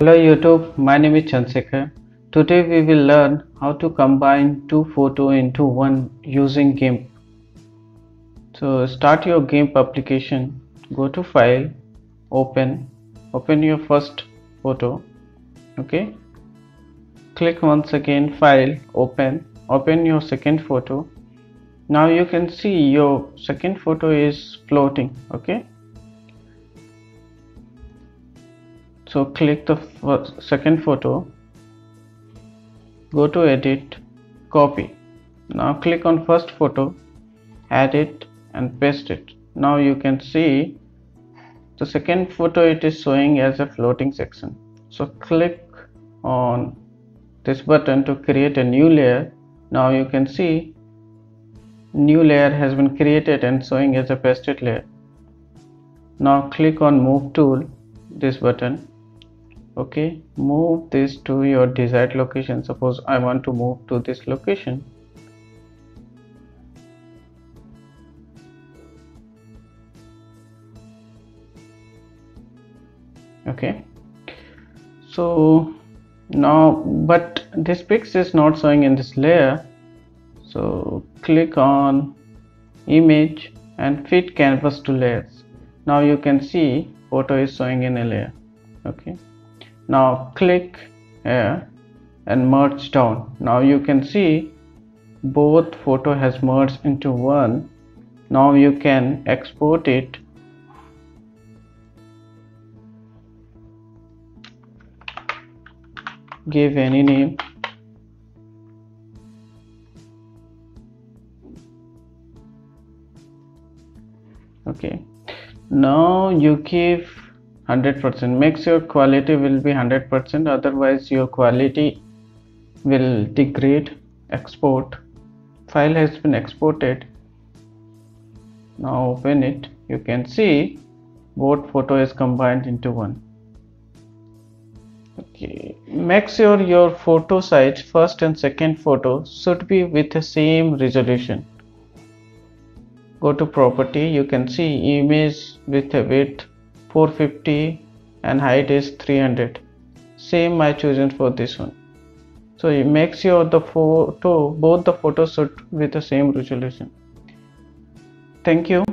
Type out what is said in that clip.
Hello YouTube, my name is Chansekhar. Today we will learn how to combine two photos into one using GIMP. So start your GIMP application, go to File, Open your first photo, okay. Click once again File, Open your second photo. Now you can see your second photo is floating, okay. So click the second photo, go to edit, copy. Now click on first photo, add it and paste it. Now you can see the second photo, it is showing as a floating section. So click on this button to create a new layer. Now you can see new layer has been created and showing as a pasted layer. Now click on move tool, this button. Okay, move this to your desired location. Suppose I want to move to this location. Okay, so now but this picture is not showing in this layer. So click on image and fit canvas to layers. Now you can see photo is showing in a layer. Okay. Now click here and merge down. Now you can see both photo has merged into one. Now you can export it . Give any name . Okay now you give 100%. Make sure quality will be 100%, otherwise your quality will degrade. Export. File has been exported. Now open it. You can see both photo is combined into one. Okay. Make sure your photo size, first and second photo, should be with the same resolution. Go to property. You can see image with a width 450 and height is 300. Same I chosen for this one. So you make sure the both the photos should be the same resolution. Thank you.